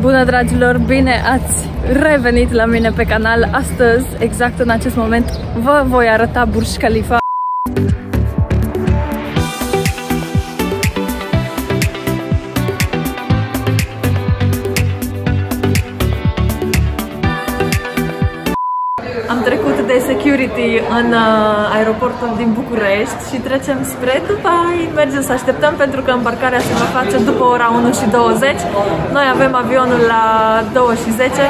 Bună, dragilor! Bine ați revenit la mine pe canal! Astăzi, exact în acest moment, vă voi arăta Burj Khalifa. Am trecut de security în aeroportul din București și trecem spre Dubai. Mergem să așteptăm pentru că îmbarcarea se va face după ora 1:20. Noi avem avionul la 2:10,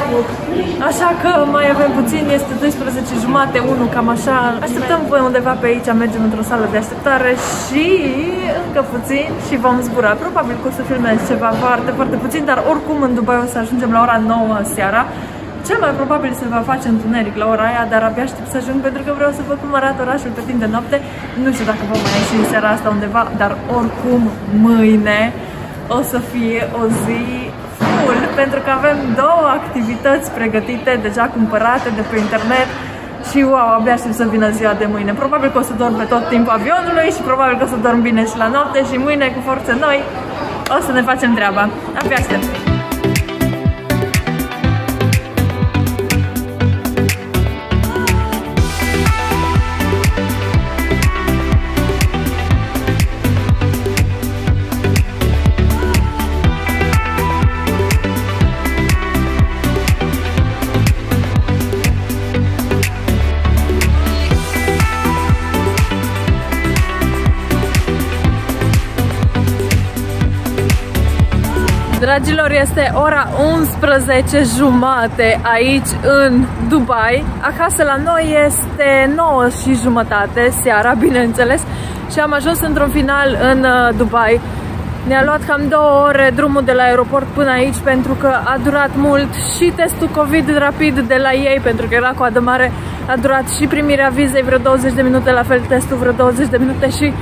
așa că mai avem puțin, este 12:30, 1, cam așa. Așteptăm undeva pe aici, mergem într-o sală de așteptare și încă puțin și vom zbura. Probabil că o să filmez ceva foarte, foarte puțin, dar oricum în Dubai o să ajungem la ora 9 seara. Cel mai probabil se va face întuneric la ora aia, dar abia aștept să ajung pentru că vreau să văd cum arată orașul pe timp de noapte. Nu știu dacă vom mai ieși în seara asta undeva, dar oricum mâine o să fie o zi full pentru că avem două activități pregătite, deja cumpărate de pe internet și wow, abia aștept să vină ziua de mâine. Probabil că o să dorm pe tot timpul avionului și probabil că o să dorm bine și la noapte și mâine cu forțe noi o să ne facem treaba. Abia aștept! Dragilor, este ora 11:30 aici în Dubai. Acasă la noi este 9:30 seara, bineînțeles, și am ajuns într-un final în Dubai. Ne-a luat cam 2 ore drumul de la aeroport până aici pentru că a durat mult și testul COVID rapid de la ei, pentru că era coadă mare, a durat și primirea vizei vreo 20 de minute, la fel testul vreo 20 de minute și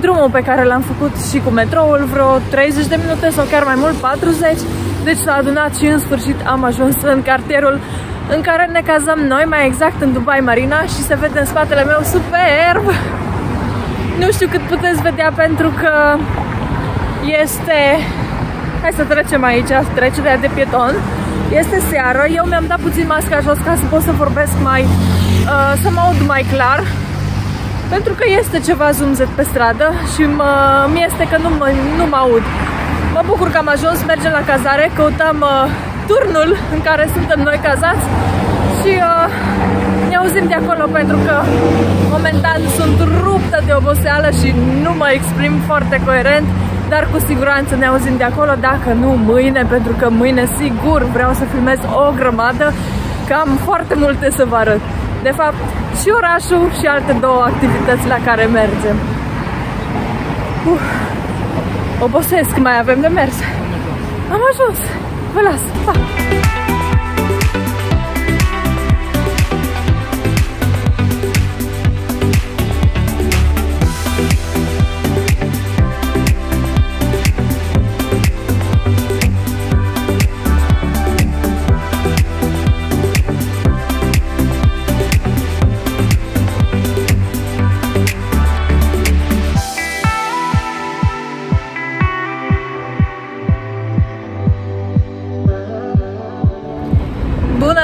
drumul pe care l-am făcut și cu metroul vreo 30 de minute sau chiar mai mult, 40. Deci s-a adunat și în sfârșit am ajuns în cartierul în care ne cazăm noi, mai exact în Dubai Marina, și se vede în spatele meu superb. Nu știu cât puteți vedea pentru că este... Hai să trecem aici, trecerea de pieton. Este seară, eu mi-am dat puțin masca jos ca să pot să vorbesc mai... să mă aud mai clar. Pentru că este ceva zumzet pe stradă și mi-este că nu mă aud. Mă bucur că am ajuns, mergem la cazare, căutăm turnul în care suntem noi cazați și ne auzim de acolo pentru că momentan sunt ruptă de oboseală și nu mă exprim foarte coerent, dar cu siguranță ne auzim de acolo, dacă nu mâine, pentru că mâine sigur vreau să filmez o grămadă, că am foarte multe să vă arăt. De fapt, și orașul și alte două activități la care mergem. Obosesc, mai avem de mers. Am ajuns! Vă las! Pa!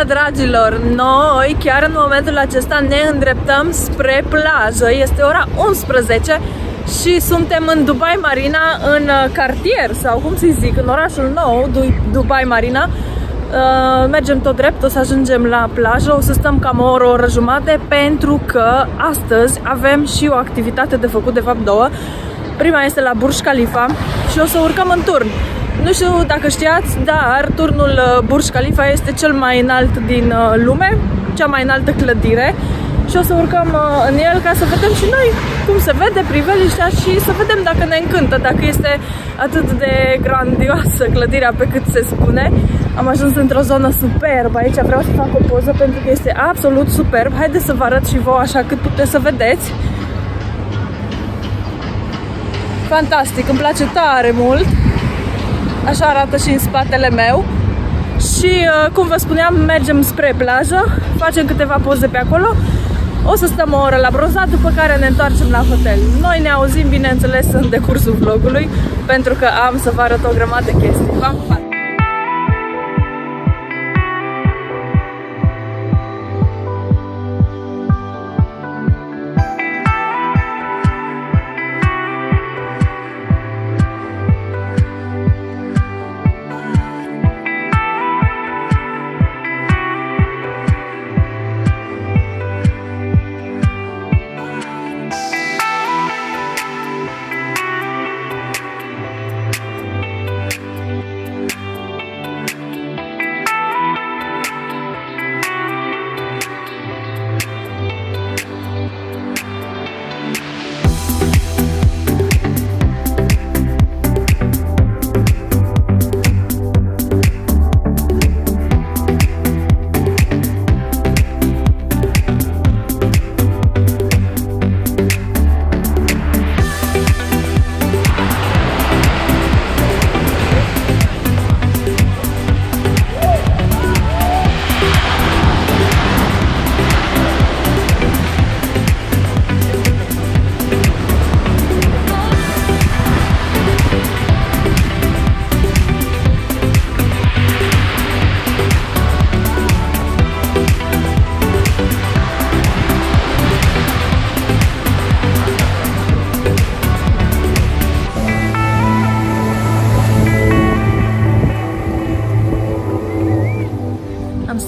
Dragilor, noi chiar în momentul acesta ne îndreptăm spre plajă. Este ora 11 și suntem în Dubai Marina, în cartier, sau cum să-i zic, în orașul nou, Dubai Marina. Mergem tot drept, o să ajungem la plajă, o să stăm cam o oră, o oră jumate, pentru că astăzi avem și o activitate de făcut, de fapt două. Prima este la Burj Khalifa și o să urcăm în turn. Nu știu dacă știați, dar turnul Burj Khalifa este cel mai înalt din lume, cea mai înaltă clădire, și o să urcăm în el ca să vedem și noi cum se vede priveliștea și să vedem dacă ne încântă, dacă este atât de grandioasă clădirea pe cât se spune. Am ajuns într-o zonă superbă aici, vreau să fac o poză pentru că este absolut superb. Haideți să vă arăt și vouă așa cât puteți să vedeți. Fantastic, îmi place tare mult. Așa arată și în spatele meu. Și cum vă spuneam, mergem spre plajă, facem câteva poze pe acolo. O să stăm o oră la bronzat, după care ne întoarcem la hotel. Noi ne auzim, bineînțeles, în decursul vlogului, pentru că am să vă arăt o grămadă de chestii.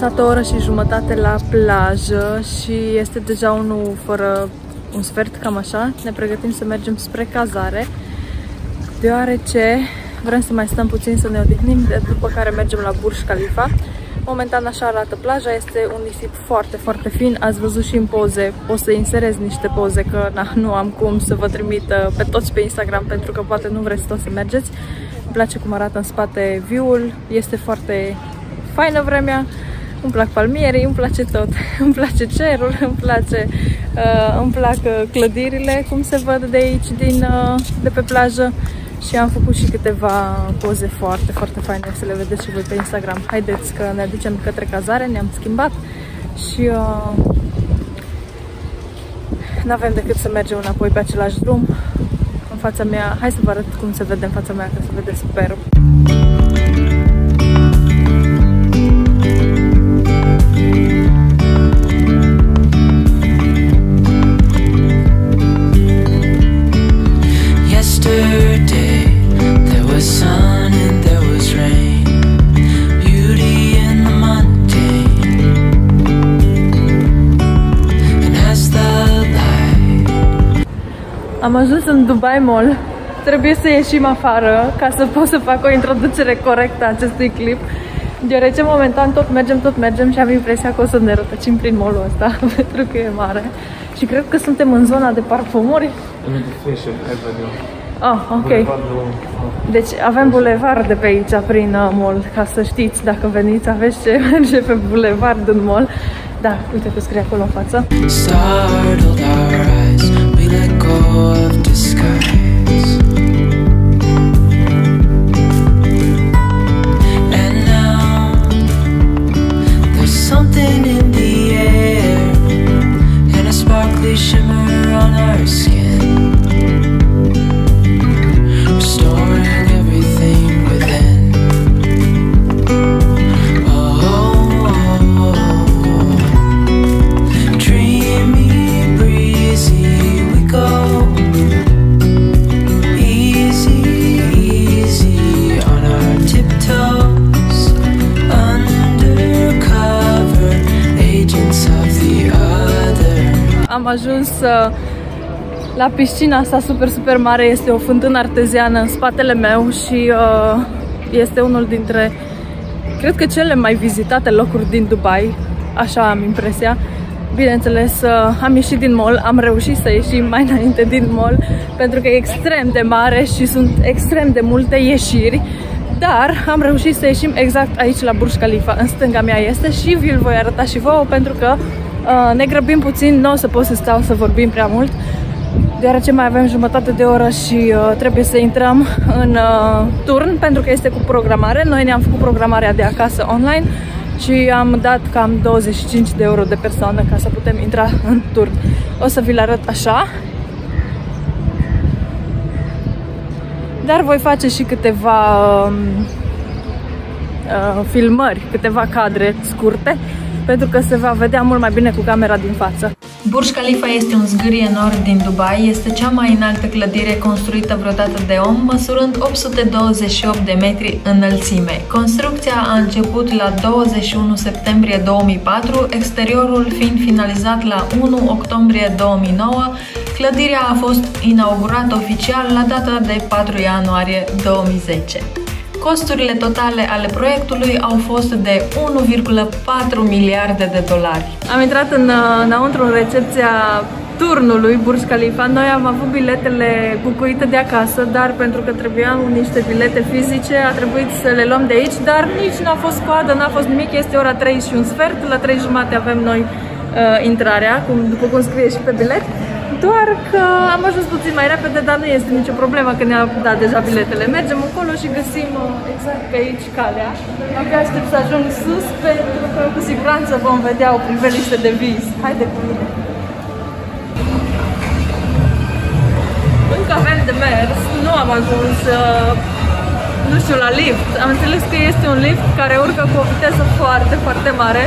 stat o oră și jumătate la plajă și este deja 1 fără un sfert, cam așa. Ne pregătim să mergem spre cazare, deoarece vrem să mai stăm puțin să ne odihnim, după care mergem la Burj Khalifa. Momentan așa arată plaja, este un nisip foarte, foarte fin. Ați văzut și în poze, o să inserez niște poze, că na, nu am cum să vă trimit pe toți pe Instagram, pentru că poate nu vreți toți să mergeți. Îmi place cum arată în spate view-ul, este foarte faină vremea, îmi plac palmierii, îmi place tot, îmi place cerul, îmi plac clădirile, cum se văd de aici, de pe plajă. Și am făcut și câteva poze foarte, foarte faine, o să le vedeți și voi pe Instagram. Haideți că ne aducem către cazare, ne-am schimbat și n-avem decât să mergem înapoi pe același drum. În fața mea, hai să vă arăt cum se vede în fața mea, ca să vedeți perul. Am ajuns în Dubai Mall. Trebuie să ieșim afară ca să pot să fac o introducere corectă a acestui clip, deoarece momentan tot mergem și am impresia că o să ne rătăcim prin mall-ul ăsta, pentru că e mare. Și cred că suntem în zona de parfumuri. Ah, ok. Deci avem bulevard de pe aici prin mall, ca să știți, dacă veniți, aveți ce merge pe bulevard în mall. Da, uite că scrie acolo în față. Am ajuns la piscina asta super, super mare. Este o fântână arteziană în spatele meu și este unul dintre, cred că, cele mai vizitate locuri din Dubai. Așa am impresia. Bineînțeles, am ieșit din mall, am reușit să ieșim mai înainte din mall, pentru că e extrem de mare și sunt extrem de multe ieșiri. Dar am reușit să ieșim exact aici la Burj Khalifa. În stânga mea este și vi-l voi arăta și vouă, pentru că ne grăbim puțin, nu o să pot să stau să vorbim prea mult, deoarece mai avem jumătate de oră și trebuie să intrăm în turn, pentru că este cu programare. Noi ne-am făcut programarea de acasă online și am dat cam 25 de euro de persoană ca să putem intra în turn. O să vi-l arăt așa. Dar voi face și câteva filmări, câteva cadre scurte, pentru că se va vedea mult mai bine cu camera din față. Burj Khalifa este un zgârie enorm din Dubai, este cea mai înaltă clădire construită vreodată de om, măsurând 828 de metri înălțime. Construcția a început la 21 septembrie 2004, exteriorul fiind finalizat la 1 octombrie 2009, clădirea a fost inaugurată oficial la data de 4 ianuarie 2010. Costurile totale ale proiectului au fost de 1,4 miliarde de dolari. Am intrat înăuntru în recepția turnului Burj Khalifa. Noi am avut biletele bucuite de acasă, dar pentru că trebuiau niște bilete fizice, a trebuit să le luăm de aici, dar nici n-a fost coadă, n-a fost nimic. Este ora 3 și un sfert, la 3:30 avem noi intrarea, după cum scrie și pe bilet. Doar că am ajuns puțin mai repede, dar nu este nicio problemă că ne-am dat deja biletele. Mergem acolo și găsim exact pe aici calea. Abia aștept să ajung sus, pentru că cu siguranță vom vedea o priveliște de vis. Haide cu mine! Încă avem de mers, nu am ajuns, nu știu, la lift. Am înțeles că este un lift care urcă cu o viteză foarte, foarte mare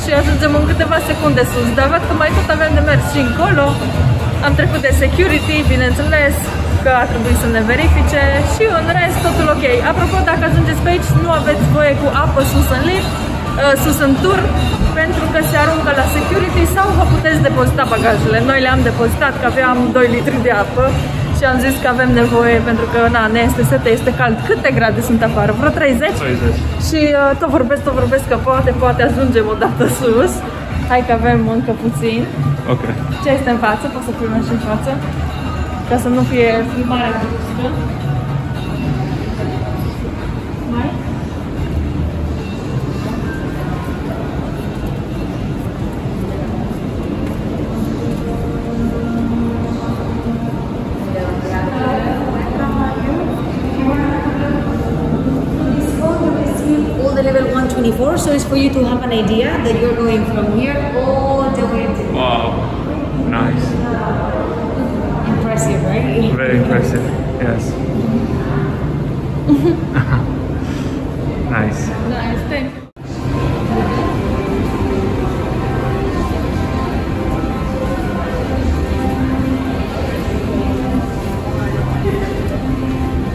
și ajungem în câteva secunde sus, dar văd că mai tot avem de mers și încolo. Am trecut de security, bineînțeles că a trebuit să ne verifice și în rest totul ok. Apropo, dacă ajungeți pe aici, nu aveți voie cu apă sus în lift, sus în tur, pentru că se aruncă la security sau vă puteți depozita bagajele. Noi le-am depozitat, că aveam 2 litri de apă și am zis că avem nevoie, pentru că na, ne este sete, este cald. Câte grade sunt afară? Vreo 30? 30. Și tot vorbesc că poate ajungem o dată sus. Hai că avem încă puțin. Ok. Ce este în față? Poți să primăm și în față? Ca să nu fie filmarea bruscă. Mai? So it's for you to have an idea that you're going from here all the way to... Wow, nice. Impressive, right? Very impressive, yes. Nice. Nice, thank you.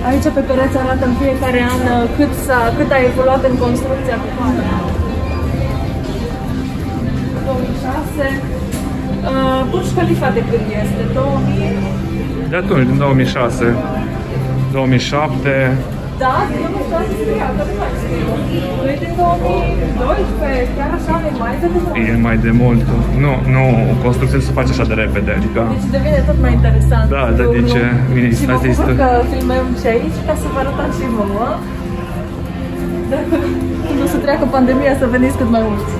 Aici pe pereți arată în fiecare an cât a evoluat în construcția cu coadă. 2006. Burj Khalifa de când este? 2000? De atunci, din 2006. 2007. Da, din 2006 scria, dar nu mai scriu. E din 2012, chiar așa, nu mai de mult. E mai de mult. Nu, construcția se face așa de repede, adică... Deci devine tot mai interesant. Da, dar de ce? Și mă bucur că filmăm și aici, ca să vă arătăm și vouă. Dacă nu se treacă pandemia, să veniți cât mai mulți.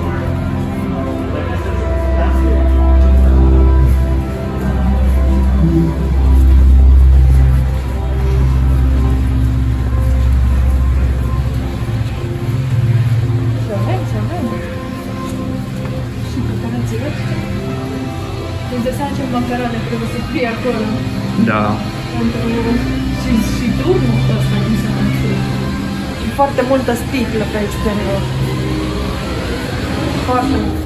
Macarane trebuie să fie acolo. Da. Și drumul ăsta nu se mai știu. Și foarte multă sticlă pe aici pe noi. Foarte mult.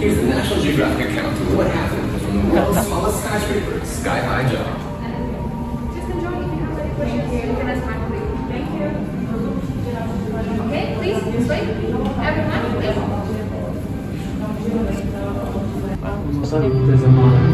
Here's the National Geographic account of what happened from the world's smallest skyscraper to sky-high job. Just enjoy if you have any questions. You can ask my colleague. Thank you. Okay, please, this way. Everyone, please. Sorry, there's a moment.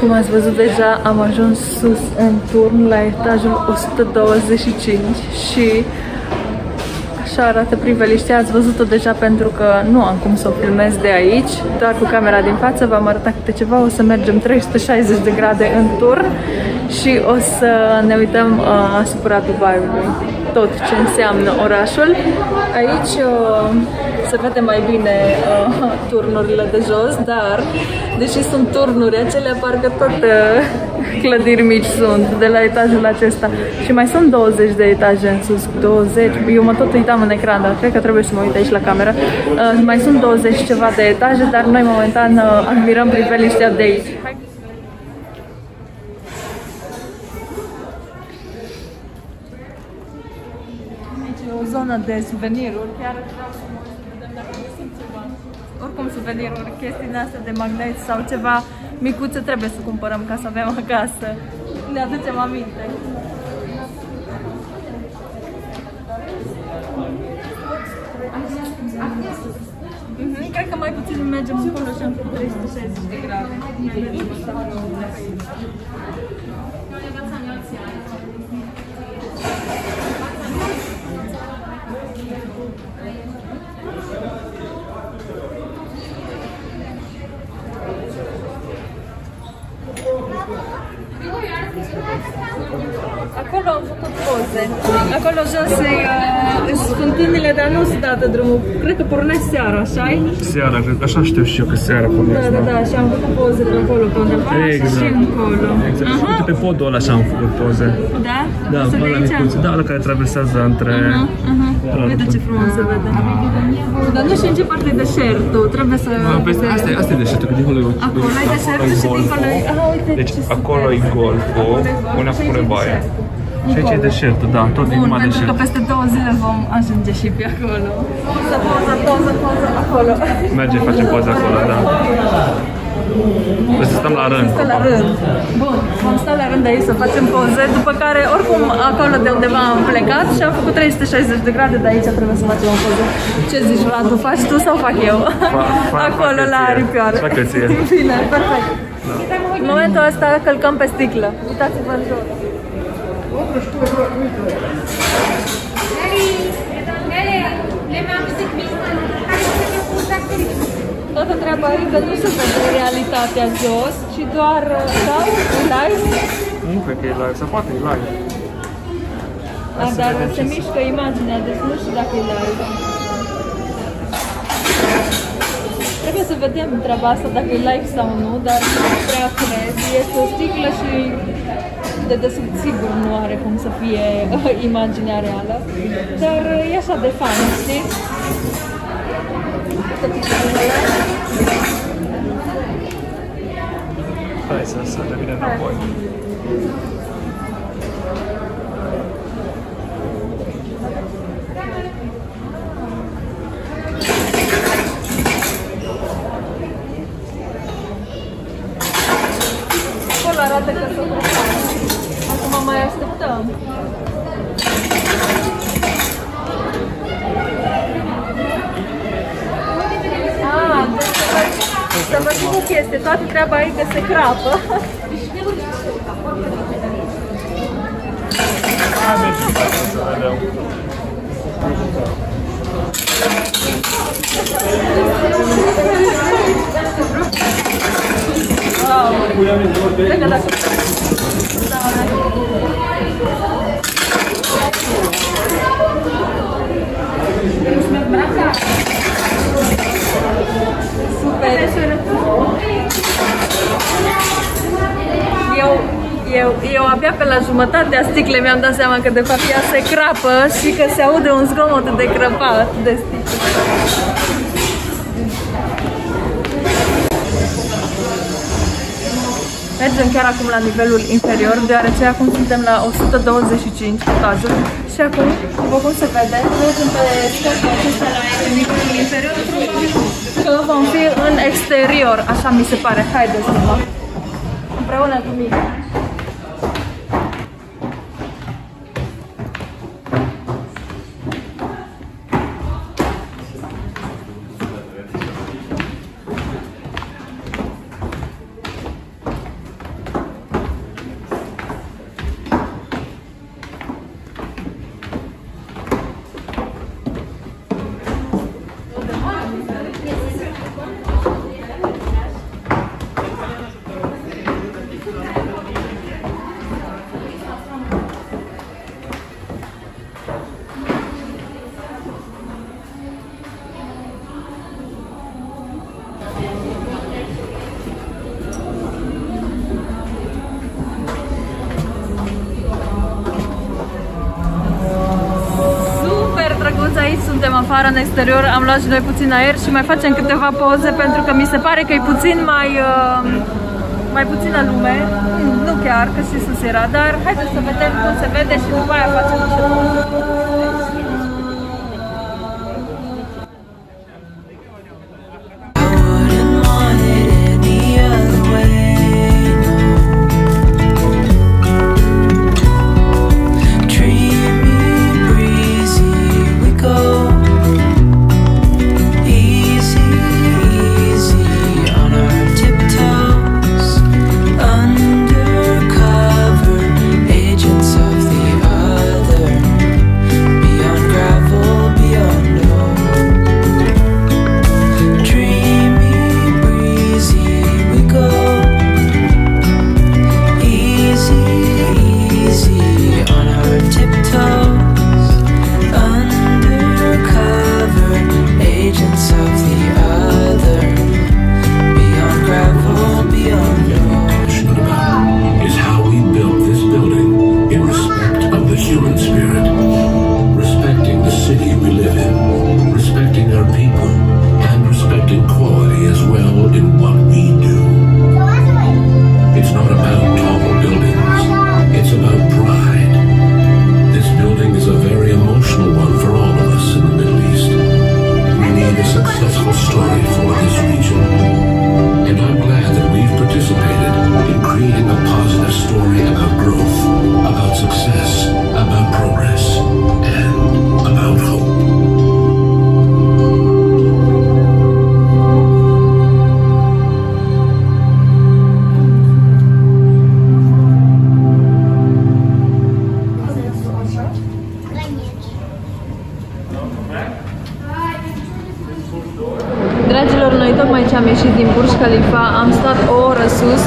Cum ați văzut deja, am ajuns sus în turn la etajul 125 și așa arată priveliștea. Ați văzut-o deja pentru că nu am cum să o filmez de aici, doar cu camera din față v-am arătat câte ceva. O să mergem 360 de grade în turn și o să ne uităm asupra Dubaiului, tot ce înseamnă orașul. Aici se vede mai bine turnurile de jos, dar deși sunt turnuri, acelea parcă tot clădiri mici sunt, de la etajul acesta. Și mai sunt 20 de etaje în sus, 20, eu mă tot uitam în ecran, dar cred că trebuie să mă uit aici la cameră. Mai sunt 20 ceva de etaje, dar noi momentan admirăm priveliștea de aici. De suveniruri, chiar vreau să mă vedem dacă găsim ceva. Oricum suveniruri, chestii din astea de magnet sau ceva micuțe trebuie să cumpărăm ca să avem acasă. Ne aducem aminte. Cred că mai puțin mergem încolo și am 360 de grade. Acolo am făcut poze. Acolo jos sunt fântânile, dar nu se dată drumul. Cred că pornești seara, așa-i? Seara, cred că așa știu și eu că seara pornești. Da, da, da, și am făcut poze pe acolo, pe undeva exact. Și încolo. Exact. Și uite, pe podul ăla așa am făcut poze. Da? Da, pe ăla micuță, da, ăla care traversează între... Uite ce frumos se vede. Dar nu știu în ce parte e deșertul, trebuie să... Asta e deșertul, că dincolo e... Acolo e deșertul și dincolo e... Deci acolo e golful, unde pune baie. Și aici e deșertul, da, tot din numai deșert. Pentru că peste 2 zile vom ajunge și pe acolo. Poza, poza, poza, poza, acolo. Merge, facem poza acolo, da. Trebuie să stăm la rând. Bun, vom sta la rând aici să facem poze, după care, oricum, acolo de undeva am plecat și am făcut 360 de grade, de aici trebuie să facem o poză. Ce zici, Vlad, tu faci tu sau fac eu? Acolo, la aripioară. Fac eu ție. Bine, perfect. În momentul ăsta călcăm pe sticlă. Uitați-vă în jur. Toată treaba e că nu se vede realitatea jos, ci doar live? Nu cred că e live, sau poate e live. Dar se mișcă imaginea, deci nu știu dacă e live. Trebuie să vedem treaba asta, dacă e live sau nu, dar nu prea cred. Este o sticlă și... de sigur nu are cum să fie imaginea reală, dar e așa de fain, știi? Hai să revine înapoi. Acolo arată că s-o prepară. Acum mai așteptăm. Să vă zic o chestie, toată treaba aici se crapă. Eu abia pe la jumătatea sticlei mi-am dat seama că de fapt ea se crapă și că se aude un zgomot de crăpat de sticle. Mergem chiar acum la nivelul inferior, deoarece acum suntem la 125 etajul și acum, după cum se vede, mergem pe scările acestea la nivelul inferior, că vom fi în exterior, așa mi se pare. Haideți să vă împreună cu mine. mulți aici, suntem afară în exterior, am luat și noi puțin aer și mai facem câteva poze pentru că mi se pare că e puțin mai puțină lume, nu chiar, că și sus era, dar haideți să vedem cum se vede și după aia facem niște poze. Dragilor, noi tocmai ce am ieșit din Burj Khalifa, am stat o oră sus,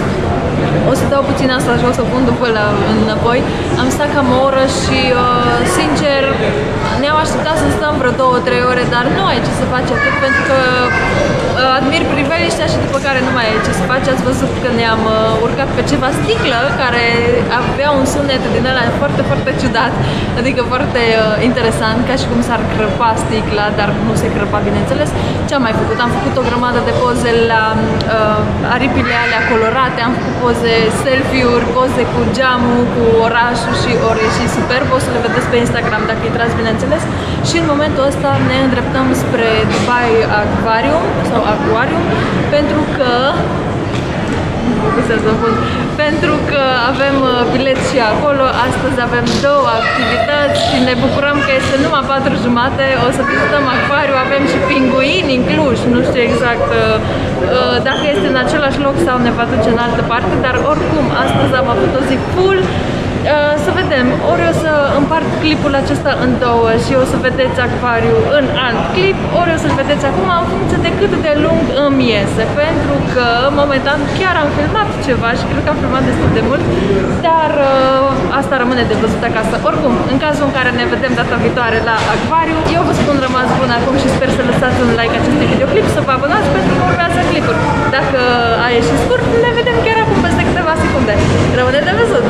o să dau puțin asta și o să o pun după înapoi, am stat cam o oră și sincer ne-am așteptat să stăm vreo 2-3 ore, dar nu ai ce să faci atât pentru că admir priveliștea și după care nu mai ai ce să faci. Ați văzut că ne-am urcat pe ceva sticlă care avea un sunet din ăla foarte, foarte ciudat, adică foarte interesant, ca și cum s-ar crăpa sticla, dar nu se crăpa, bineînțeles. Ce am mai făcut? Am făcut o grămadă de poze la aripile alea colorate, am făcut poze selfie-uri, poze cu geamul, cu orașul și ori și superb, o să le vedeți pe Instagram dacă intrați, bineînțeles. Și în momentul ăsta ne îndreptăm spre Dubai Aquarium sau Aquarium, pentru că pentru că avem bilet și acolo. Astăzi avem două activități și ne bucurăm că este numai 4:30. O să vizităm acvariu, avem și pinguini în Cluj, nu știu exact dacă este în același loc sau ne va duce în altă parte, dar oricum astăzi am avut o zi full. Să vedem, ori o să împart clipul acesta în două și o să vedeți acvariul în alt clip, ori o să-l vedeți acum în funcție de cât de lung îmi iese, pentru că momentan chiar am filmat ceva și cred că am filmat destul de mult, dar asta rămâne de văzut acasă. Oricum, în cazul în care ne vedem data viitoare la acvariu, eu vă spun rămas bun acum și sper să lăsați un like acestui videoclip, să vă abonați pentru că urmează clipuri. Dacă a ieșit scurt, ne vedem chiar acum peste câteva secunde. Rămâne de văzut!